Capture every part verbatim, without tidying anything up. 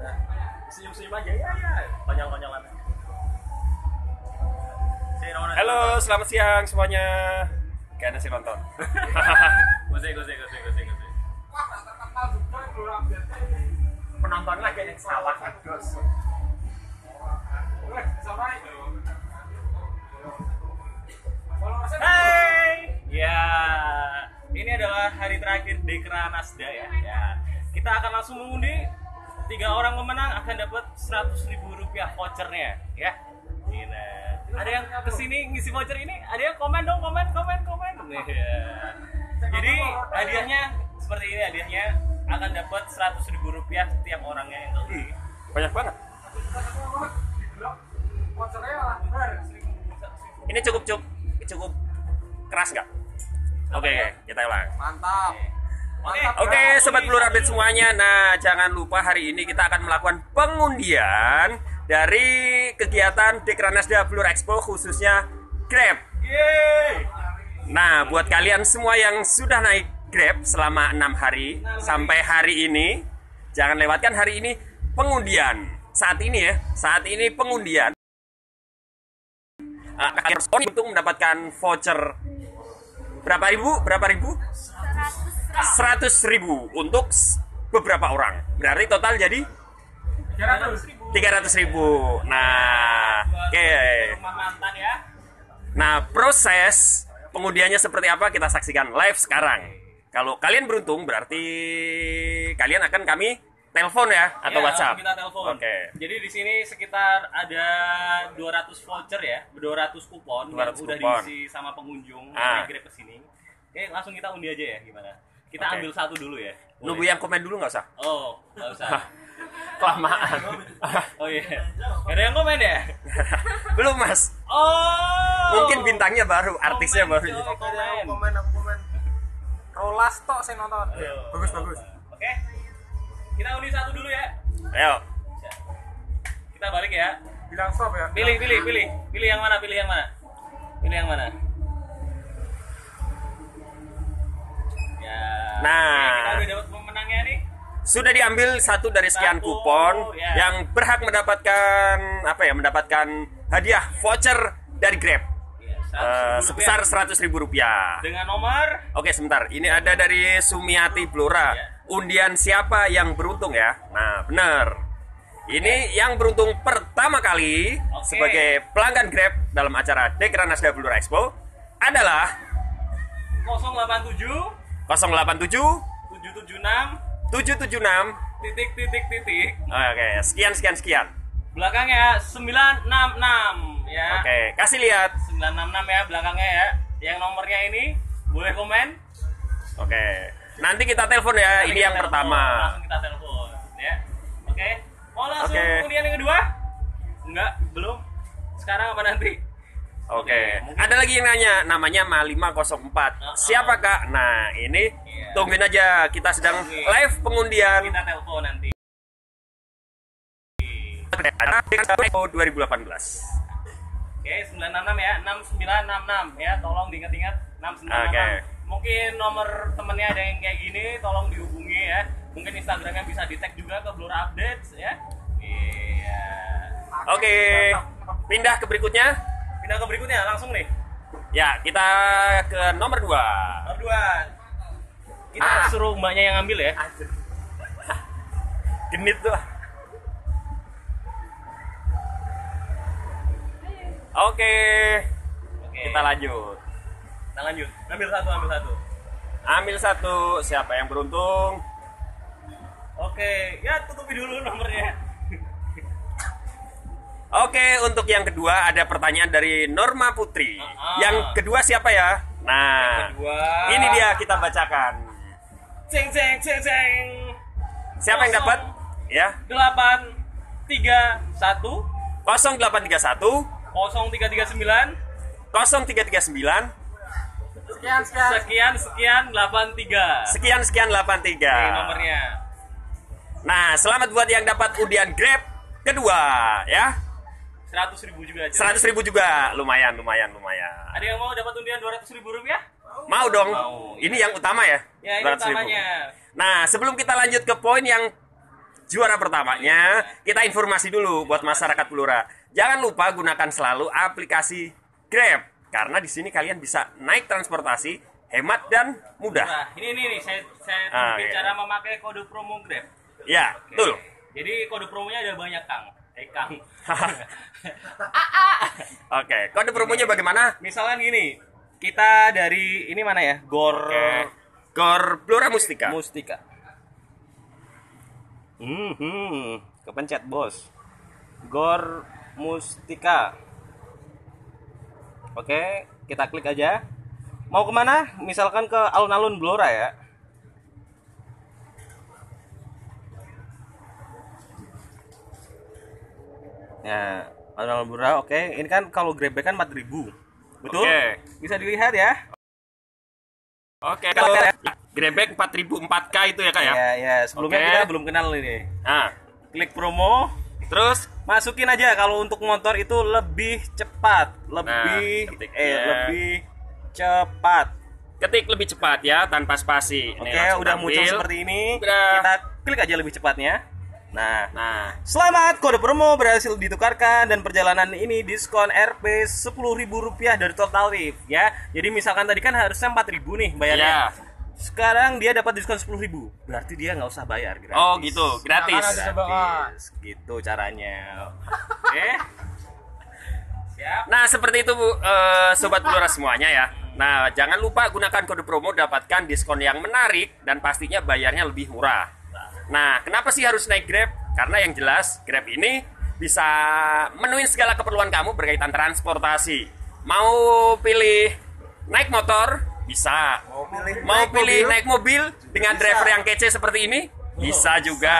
Nah, senyum-senyum aja ya ya, panjang-panjangan. Halo, selamat siang semuanya. Kayak nasi nonton. Gosek, gosek, gosek, gosek, gosek. Penontonnya kayak yang salah kan, Dos. Hai. Ya, ini adalah hari terakhir Dekranasda ya. Ya. Kita akan langsung mengundi tiga orang pemenang akan dapat seratus ribu rupiah vouchernya ya. Gila. Ada yang kesini ngisi voucher ini, ada yang komen dong, komen, komen, komen. Ya. Jadi hadiahnya seperti ini, hadiahnya akan dapat seratus ribu rupiah setiap orangnya yang ngisi. Banyak banget. Ini cukup cukup cukup keras nggak? Oke, okay, kita ulang. Mantap. Mantap. Oke, okay, sobat Blora Beat semuanya. Nah, jangan lupa hari ini kita akan melakukan pengundian dari kegiatan Dekranasda Blora Expo khususnya Grab. Yeay. Nah, buat kalian semua yang sudah naik Grab selama enam hari sampai hari ini, jangan lewatkan hari ini pengundian. Saat ini ya, saat ini pengundian. Uh, kalian harus on untuk mendapatkan voucher berapa ribu? Berapa ribu? seratus ribu untuk beberapa orang. Berarti total jadi tiga ratus ribu. Nah, oke. Okay. Nah, proses pengundiannya seperti apa kita saksikan live sekarang. Kalau kalian beruntung berarti kalian akan kami telepon ya atau ya, WhatsApp. Kita telepon. Oke. Okay. Jadi di sini sekitar ada dua ratus voucher ya, dua ratus kupon yang udah diisi sama pengunjung yang kira ke sini. Oke, langsung kita undi aja ya gimana? Kita okay. ambil satu dulu ya. Nunggu yang komen dulu nggak usah. Oh, nggak usah. Kelamaan. Oh iya. Ada yang komen ya? Belum, Mas. Oh. Mungkin bintangnya baru, artisnya komen, baru. Komen, komen, komen. komen. Rolas tok sing nonton. Bagus, bagus. Oke. Okay. Kita undi satu dulu ya. Ayo. Kita balik ya. Bilang stop ya. Pilih, pilih, pilih. Pilih yang mana? Pilih yang mana? Pilih yang mana? Ya. Nah, oke, kita udah dapat pemenangnya nih. Sudah diambil satu dari sekian satu, kupon ya. Yang berhak mendapatkan apa ya? Mendapatkan hadiah voucher dari Grab. Ya, uh, sebesar seratus ribu rupiah. Dengan nomor? Oke, sebentar. Ini ada dari Sumiati Blora. Ya. Undian siapa yang beruntung ya? Nah, benar. Ini okay. yang beruntung pertama kali okay. sebagai pelanggan Grab dalam acara Dekranasda Blora Expo adalah nol delapan tujuh tujuh tujuh enam tujuh tujuh enam titik titik titik. Oke, okay. sekian sekian sekian. Belakangnya sembilan enam enam ya. Oke, okay. kasih lihat sembilan enam enam ya belakangnya ya. Yang nomornya ini boleh komen. Oke. Okay. Nanti kita telepon ya, nanti ini yang telepon. pertama. Langsung kita telepon ya. Oke. Okay. Mau langsung okay. kemudian yang kedua? Enggak, belum. Sekarang apa nanti? Oke. Okay. Okay. Ada lagi yang nanya, namanya Ma lima nol empat. Uh -huh. Siapa Kak? Nah, ini yeah. tungguin aja, kita sedang okay. live pengundian. Kita telepon nanti. dua ribu delapan belas. Oke, sembilan enam enam ya, enam sembilan enam enam ya. Tolong diingat-ingat enam sembilan enam enam. Okay. Mungkin nomor temennya ada yang kayak gini, tolong dihubungi ya. Mungkin Instagramnya bisa di tag juga ke Blora Updates ya. Iya. Oke, okay. pindah ke berikutnya. Pindah ke berikutnya langsung nih. Ya, kita ke nomor dua. Nomor dua. Kita ah. suruh mbaknya yang ambil ya. Genit tuh. Oke, okay. okay. kita lanjut. Nah, lanjut, ambil satu, ambil satu ambil satu, siapa yang beruntung? Oke, ya tutupi dulu nomornya. Oke, untuk yang kedua ada pertanyaan dari Norma Putri. uh-huh. Yang kedua siapa ya? Nah, ini dia, kita bacakan. Ceng, ceng, ceng, ceng. Siapa yang dapat? Ya. delapan tiga satu nol delapan tiga satu nol tiga tiga sembilan nol tiga tiga sembilan Sekian sekian sekian sekian delapan tiga. Sekian sekian delapan tiga. Ini nomornya. Nah, selamat buat yang dapat undian Grab kedua ya. seratus ribu juga aja. seratus ribu juga. Lumayan, lumayan, lumayan. Ada yang mau dapat undian dua ratus ribu rupiah? Mau dong. Mau. Ini yang utama ya. Ya, ini utamanya. Nah, sebelum kita lanjut ke poin yang juara pertamanya. Kita informasi dulu buat masyarakat Blora. Jangan lupa gunakan selalu aplikasi Grab, karena di sini kalian bisa naik transportasi hemat dan mudah. Nah, ini ini nih saya saya ah, tunjukin iya. cara memakai kode promo Grab. Ya, Oke. betul. Jadi kode promonya ada banyak, Kang. Eh, Kang. Oke, kode promonya ini, bagaimana? Misalkan gini, kita dari ini mana ya? Gor okay. Gor Blora Mustika. Mustika. Hmm, hmm, kepencet bos. Gor Mustika. Oke, kita klik aja. Mau kemana? Misalkan ke alun-alun Blora ya. Nah, alun-alun Blora. Oke, ini kan kalau Grab kan empat ribu. Betul? Oke. Bisa dilihat ya. Oke, kalau Grab empat ribu empat K itu ya, Kak ya? Iya, ya. Sebelumnya Oke. kita belum kenal ini. Nah, klik promo, terus masukin aja. Kalau untuk motor itu lebih cepat, lebih nah, ketik, eh ya. lebih cepat. Ketik lebih cepat ya, tanpa spasi. Oke, nih, udah muncul seperti ini. Udah. Kita klik aja lebih cepatnya. Nah, nah, selamat, kode promo berhasil ditukarkan dan perjalanan ini diskon R P sepuluh ribu rupiah dari total tarif ya. Jadi misalkan tadi kan harusnya empat ribu nih bayarnya. Yeah. Sekarang dia dapat diskon sepuluh ribu. Berarti dia nggak usah bayar, gratis. Oh, gitu. Gratis. Gratis. gratis. Gitu caranya. Oke. Okay. Siap. Nah, seperti itu Bu, uh, sobat Blora semuanya ya. Nah, jangan lupa gunakan kode promo, dapatkan diskon yang menarik dan pastinya bayarnya lebih murah. Nah, kenapa sih harus naik Grab? Karena yang jelas, Grab ini bisa menuin segala keperluan kamu berkaitan transportasi. Mau pilih naik motor, bisa. Mau pilih, Mau naik, pilih mobil, naik mobil dengan bisa. driver yang kece seperti ini, bisa juga.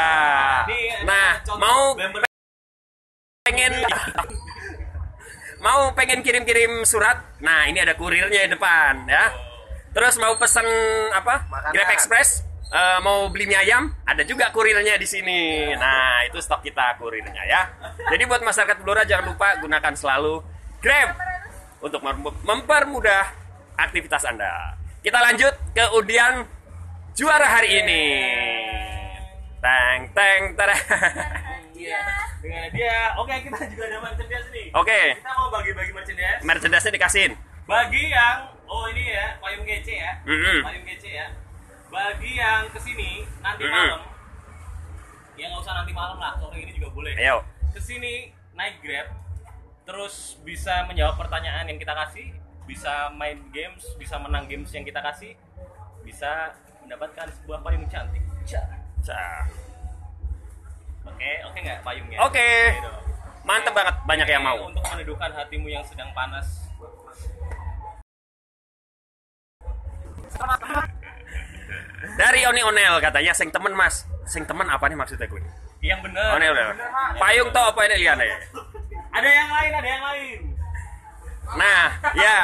Nah, mau pengen mau pengen kirim-kirim surat, nah ini ada kurirnya di depan ya. Terus mau pesan apa? Makanan. Grab Express. Uh, mau beli mie ayam, ada juga kurirnya di sini. Nah, itu stok kita kurirnya ya. Jadi buat masyarakat Blora jangan lupa gunakan selalu Grab untuk mempermudah aktivitas Anda. Kita lanjut ke undian juara hari ini. Teng teng tara. Dengan dia, oke okay, kita juga ada merchandise nih. Oke. Okay. Kita mau bagi-bagi merchandise. Merchandise-nya dikasihin. Bagi yang oh ini ya, payung kece ya. Mm -hmm. Payung kece ya. Bagi yang kesini nanti malam, mm-hmm. ya nggak usah nanti malam lah, sore ini juga boleh. Ayo. Kesini naik Grab, terus bisa menjawab pertanyaan yang kita kasih, bisa main games, bisa menang games yang kita kasih, bisa mendapatkan sebuah payung cantik. Cah. Oke, oke nggak payungnya? Oke. Okay. Mantep banget, banyak yang mau. Untuk meneduhkan hatimu yang sedang panas. Dari Oni Onel katanya, sing temen mas, sing temen apa nih maksudnya gue? Yang bener. Onel bener. Payung toh apa ini lihat ya? Ada yang lain, ada yang lain. Nah, ya,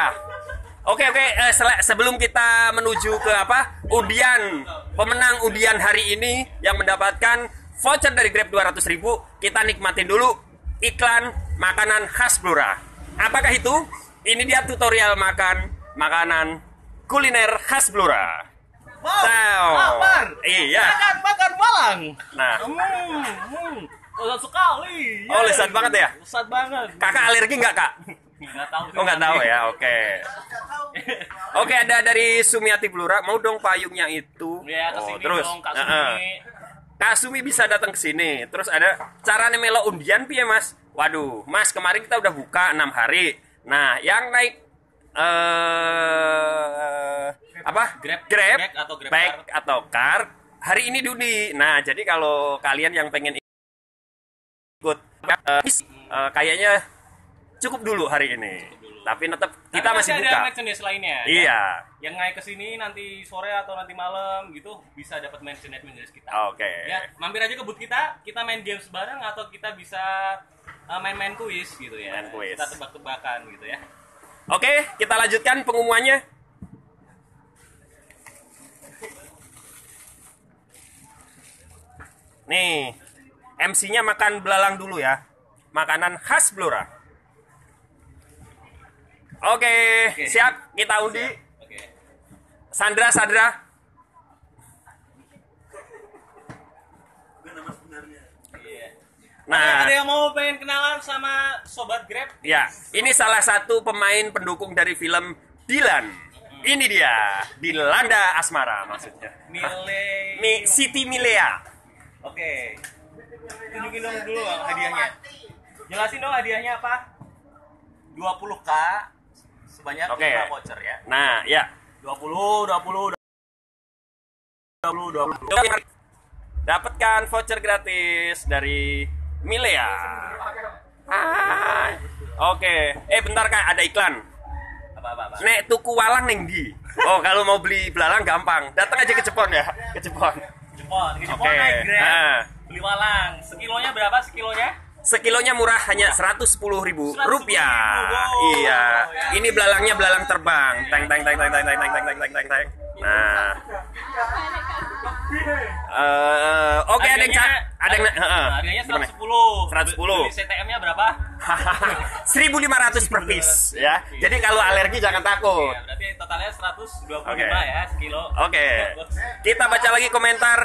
oke oke. Eh, sebelum kita menuju ke apa? Undian pemenang undian hari ini yang mendapatkan voucher dari Grab dua ratus ribu, kita nikmatin dulu iklan makanan khas Blora. Apakah itu? Ini dia tutorial makan makanan kuliner khas Blora. Wow, lapar. Iya. Makan makan Malang. Nah. Hmm, hmm. Lezat sekali. Oh, lezat banget ya? Lezat banget. Kakak alergi nggak, Kak? Nggak tahu. Oh, nggak tahu ya. Oke. Okay. Oke, okay, ada dari Sumiati Blora. Mau dong payungnya itu. Ya, kesini oh, terus. Dong, Kak Sumi. Uh -uh. Kak Sumi bisa datang ke sini. Terus ada caranya melo undian piye, Mas? Waduh, Mas, kemarin kita udah buka enam hari. Nah, yang naik eh uh, apa grab grab back atau grab back car. atau car hari ini diundi. Nah, jadi kalau kalian yang pengen ikut uh, uh, kayaknya cukup dulu hari ini dulu. tapi tetap kita tapi masih buka merchandise lainnya iya kan? Yang naik ke sini nanti sore atau nanti malam gitu bisa dapat merchandise kita. Oke okay. Ya, mampir aja ke booth kita, kita main games bareng atau kita bisa main-main uh, kuis gitu ya, main kuis. Kita tebak-tebakan gitu ya. Oke okay, kita lanjutkan pengumumannya. Nih, M C-nya makan belalang dulu ya. Makanan khas Blora. Oke, Oke. siap. Kita undi. Oke. Sandra, Sandra. sebenarnya. Iya. Nah, ada yang mau pengen kenalan sama sobat Grab? Ya, ini salah satu pemain pendukung dari film Dilan. Hmm. Ini dia, Dilanda Asmara maksudnya. Milea. Mi, Siti Milea. Oke. Tunjukin dong dulu bang hadiahnya. Jelasin dong hadiahnya apa? dua puluh K sebanyak lima okay. voucher ya. Nah, ya. dua puluh, dua puluh, dua puluh, dua puluh. Dapatkan voucher gratis dari Milea. Ah, oke. Okay. Eh bentar kak, ada iklan. Apa-apa. Nek tuku walang neng di. Oh kalau mau beli belalang gampang. Datang aja ke Jepon ya, ke Jepon. Jepon, ke Jepon okay. naik Grab. Nah. Beli walang. Sekilonya berapa sekilonya? Sekilonya murah hanya seratus sepuluh ribu rupiah. seratus sepuluh ribu. Iya. Ini belalangnya belalang terbang. Teng teng teng teng teng teng teng teng teng teng teng. Nah. Uh, oke okay, ada yang ada yang harganya seratus sepuluh. seratus sepuluh. C T M-nya berapa? seribu lima ratus per piece ya. Jadi kalau alergi jangan takut. Iya, berarti totalnya seratus dua puluh lima okay. ya sekilo. Oke. Okay. Kita baca lagi komentar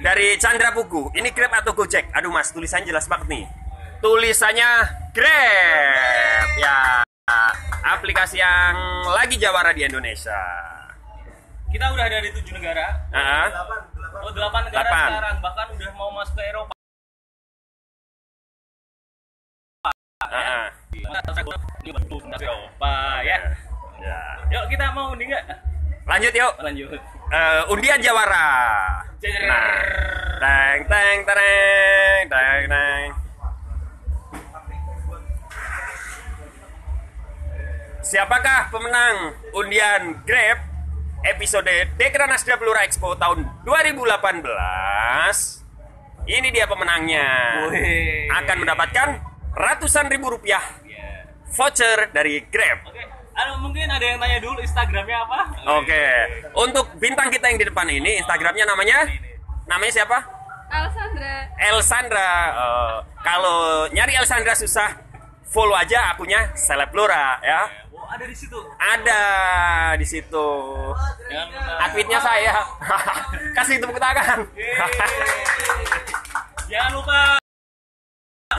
dari Chandra Pugu. Ini Grab atau Gojek? Aduh Mas, tulisannya jelas banget nih. Tulisannya Grab. Ya. Aplikasi yang lagi jawara di Indonesia. Kita udah ada di tujuh negara, uh-huh. oh delapan negara delapan. Sekarang, bahkan udah mau masuk ke Eropa. Uh-huh. Ya. Eropa ya. Ya. Yuk kita mau undi nggak? Lanjut yuk. Lanjut. Uh, undian jawara. Nah. Teng teng teng teng teng. Siapakah pemenang undian Grab? Episode Dekranasda Blora Expo tahun dua ribu delapan belas. Ini dia pemenangnya. Wee. Akan mendapatkan ratusan ribu rupiah yeah. voucher dari Grab. Oke. Aduh, mungkin ada yang tanya dulu Instagramnya apa? Oke. Okay. Untuk bintang kita yang di depan ini, Instagramnya namanya? Namanya siapa? Elsandra. Elsandra. Uh, Kalau nyari Elsandra susah, follow aja akunya Seleb Blora ya. Yeah. Ada di situ. Ada di situ. Adminnya saya. Kasih tepuk tangan. Jangan lupa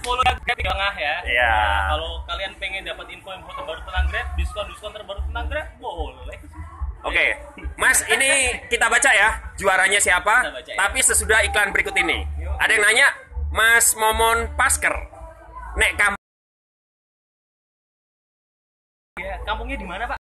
follow Grab di tengah ya. Iya. Kalau kalian pengen dapat info-info terbaru tentang Grab, diskon-diskon terbaru tentang Grab, boleh. Oke, Mas, ini kita baca ya juaranya siapa. Tapi sesudah iklan berikut ini. Ada yang nanya, Mas Momon Pasker, nek kamu kampungnya di mana Pak?